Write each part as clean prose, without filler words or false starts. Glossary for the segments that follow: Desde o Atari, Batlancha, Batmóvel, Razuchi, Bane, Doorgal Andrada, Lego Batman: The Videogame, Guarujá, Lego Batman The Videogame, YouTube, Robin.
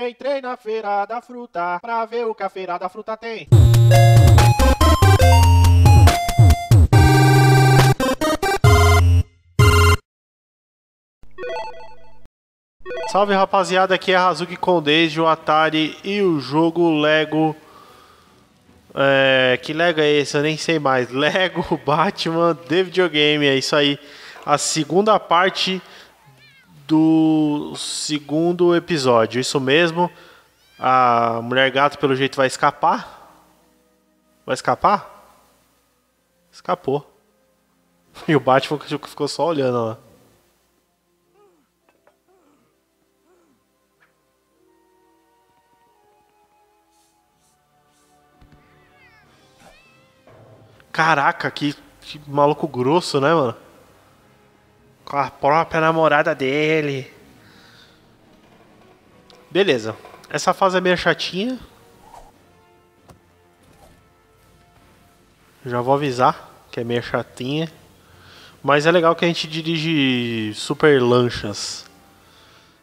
Entrei na feira da fruta pra ver o que a feira da fruta tem. Salve rapaziada, aqui é a Razuchi com Desde o Atari e o jogo Lego... que Lego é esse? Eu nem sei mais. Lego Batman The Videogame, é isso aí. A segunda parte do segundo episódio, isso mesmo. A mulher gato pelo jeito vai escapar. Vai escapar? Escapou. E o Batman ficou só olhando lá. Caraca, que maluco grosso, né, mano? Com a própria namorada dele. Beleza. Essa fase é meio chatinha. Já vou avisar que é meio chatinha. Mas é legal que a gente dirige super lanchas.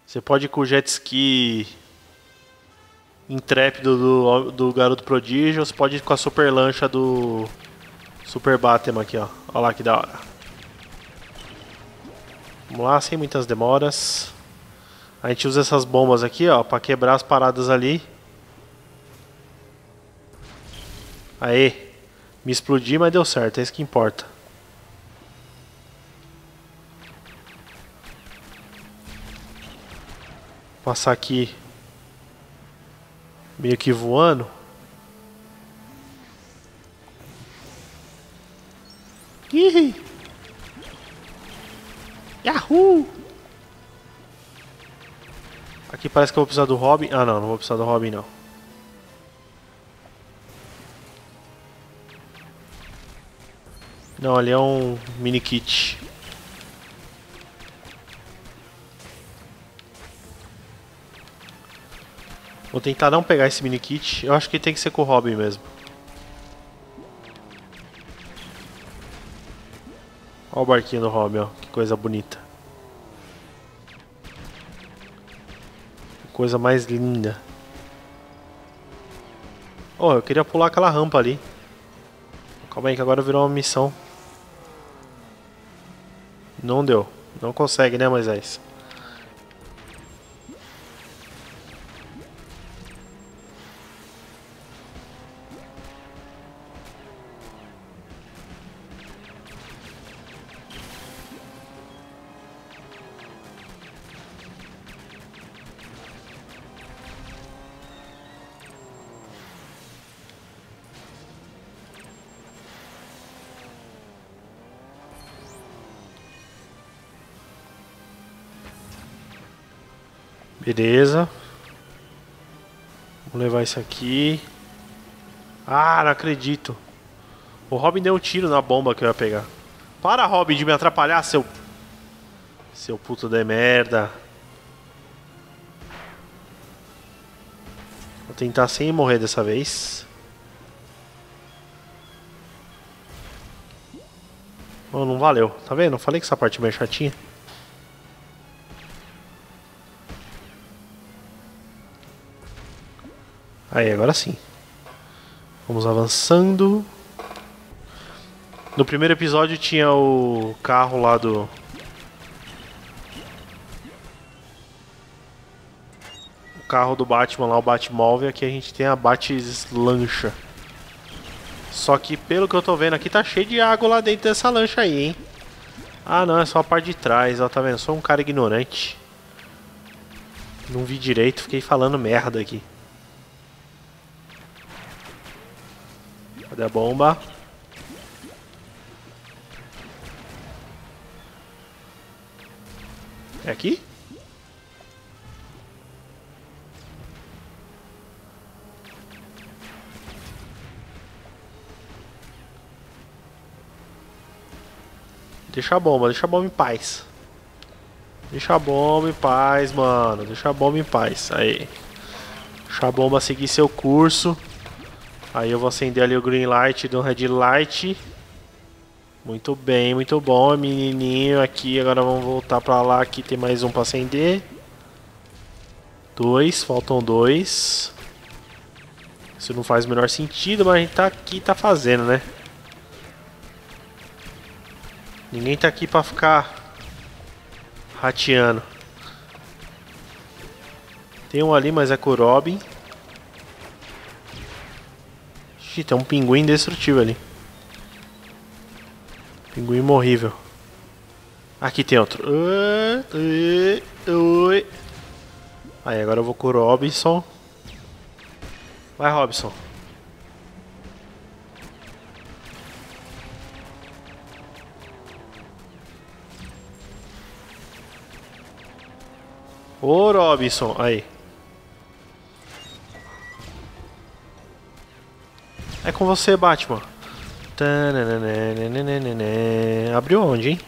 Você pode ir com o jet ski intrépido do garoto prodígio. Ou você pode ir com a super lancha do... Super Batman aqui, ó. Olha lá que da hora. Vamos lá, sem muitas demoras. A gente usa essas bombas aqui, ó, pra quebrar as paradas ali. Aê. Me explodi, mas deu certo. É isso que importa. Vou passar aqui. Meio que voando. Ih! Yahoo! Aqui parece que eu vou precisar do Robin. Ah, não vou precisar do Robin, não. Não, ali é um mini kit. Vou tentar não pegar esse mini kit. Eu acho que tem que ser com o Robin mesmo. Olha o barquinho do Robin, ó. Que coisa bonita. Que coisa mais linda. Oh, eu queria pular aquela rampa ali. Calma aí que agora virou uma missão. Não deu. Não consegue, né, Moisés? Beleza. Vamos levar isso aqui. Ah, não acredito. O Robin deu um tiro na bomba que eu ia pegar. Para, Robin, de me atrapalhar, seu... Seu puto de merda. Vou tentar sem morrer dessa vez. Oh, não valeu. Tá vendo? Eu falei que essa parte é meio chatinha. Aí, agora sim. Vamos avançando. No primeiro episódio tinha o carro lá do... O carro do Batman lá, o Batmóvel. Aqui a gente tem a Batlancha. Só que pelo que eu tô vendo aqui, tá cheio de água lá dentro dessa lancha aí, hein? Ah não, é só a parte de trás, ó, tá vendo? Sou um cara ignorante. Não vi direito, fiquei falando merda aqui. Cadê a bomba? É aqui? Deixa a bomba em paz. Deixa a bomba em paz, mano. Deixa a bomba em paz. Aí. Deixa a bomba seguir seu curso. Aí eu vou acender ali o green light do red light. Muito bem, muito bom, menininho. Aqui, agora vamos voltar pra lá. Aqui tem mais um pra acender. Dois, faltam dois. Isso não faz o menor sentido, mas a gente tá aqui e tá fazendo, né? Ninguém tá aqui pra ficar rateando. Tem um ali, mas é com o Robin. Ixi, tem um pinguim indestrutível ali. Pinguim morrível. Aqui tem outro. Aí, agora eu vou com o Robinson. Vai, Robinson. Ô, Robinson, aí. É com você, Batman. Abriu onde, hein?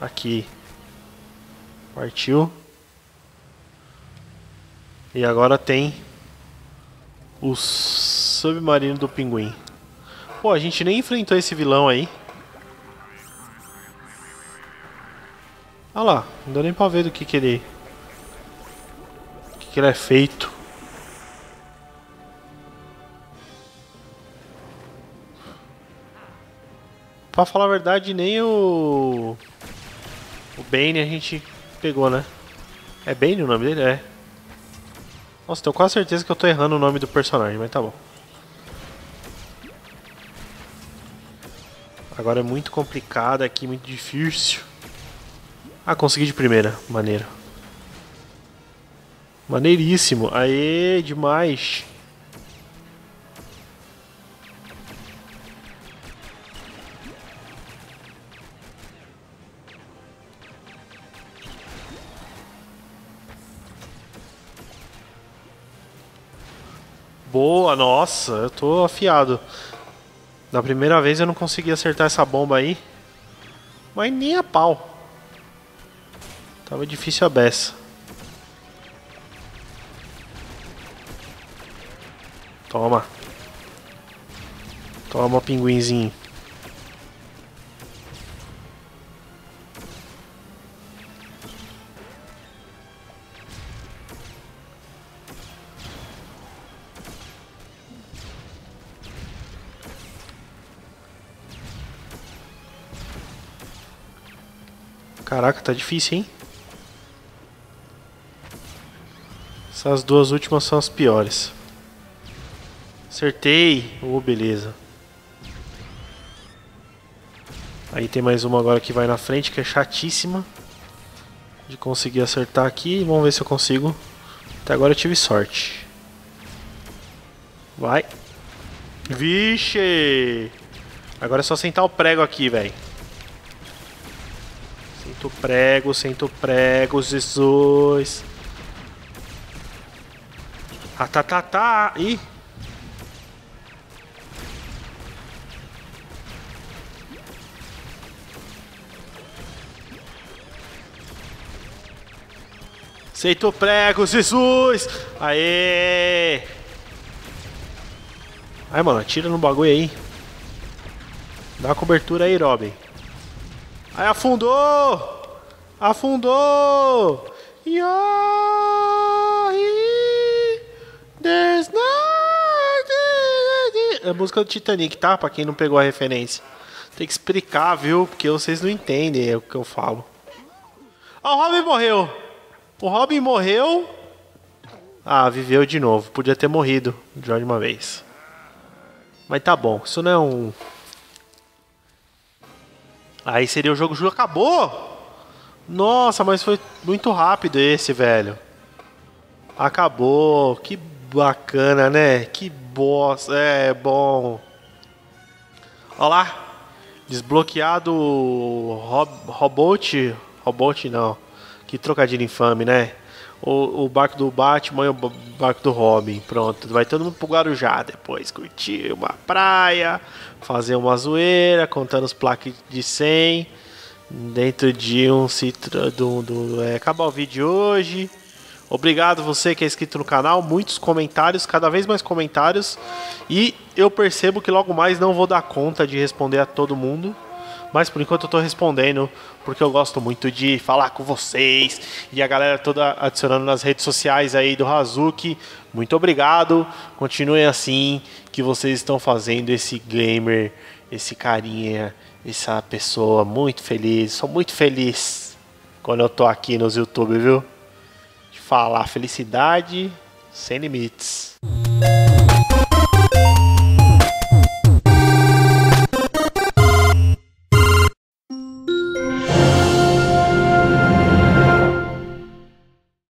Aqui. Partiu. E agora tem o submarino do pinguim. Pô, a gente nem enfrentou esse vilão aí. Olha lá, não deu nem pra ver do que ele é feito. Pra falar a verdade, nem o Bane a gente pegou, né? É Bane o nome dele? É. Nossa, tenho quase certeza que eu tô errando o nome do personagem, mas tá bom. Agora é muito complicado aqui, muito difícil. Ah, consegui de primeira. Maneiro. Maneiríssimo. Aê, demais. Boa, nossa, eu tô afiado. Da primeira vez eu não consegui acertar essa bomba aí. Mas nem a pau. Tava difícil a beça. Toma. Toma, pinguinzinho. Caraca, tá difícil, hein? Essas duas últimas são as piores. Acertei! Oh, beleza. Aí tem mais uma agora que vai na frente, que é chatíssima de conseguir acertar aqui. Vamos ver se eu consigo. Até agora eu tive sorte. Vai. Vixe! Agora é só sentar o prego aqui, velho. Sento prego, Jesus. Ah, tá. Ih. Sento prego, Jesus. Aê. Ai, mano, atira no bagulho aí. Dá uma cobertura aí, Robin. Aí afundou! Afundou! É a música do Titanic, tá? Pra quem não pegou a referência. Tem que explicar, viu? Porque vocês não entendem o que eu falo. Ah, o Robin morreu! O Robin morreu! Ah, viveu de novo. Podia ter morrido de uma vez. Mas tá bom. Isso não é um... Aí seria o jogo. O jogo acabou! Nossa, mas foi muito rápido esse, velho. Acabou. Que bacana, né? Que bosta. É, bom. Olha lá. Desbloqueado o Robot. Robot não. Que trocadilho infame, né? O barco do Batman e o barco do Robin. Pronto, vai todo mundo pro Guarujá depois. Curtir uma praia, fazer uma zoeira, contando os plaques de 100. Dentro de um citro do acabar o vídeo hoje. Obrigado você que é inscrito no canal. Muitos comentários, cada vez mais comentários. E eu percebo que logo mais não vou dar conta de responder a todo mundo. Mas por enquanto eu tô respondendo, porque eu gosto muito de falar com vocês. E a galera toda adicionando nas redes sociais aí do Razuchi. Muito obrigado. Continuem assim, que vocês estão fazendo esse gamer, esse carinha, essa pessoa muito feliz. Sou muito feliz quando eu tô aqui nos YouTube, viu? De falar felicidade sem limites.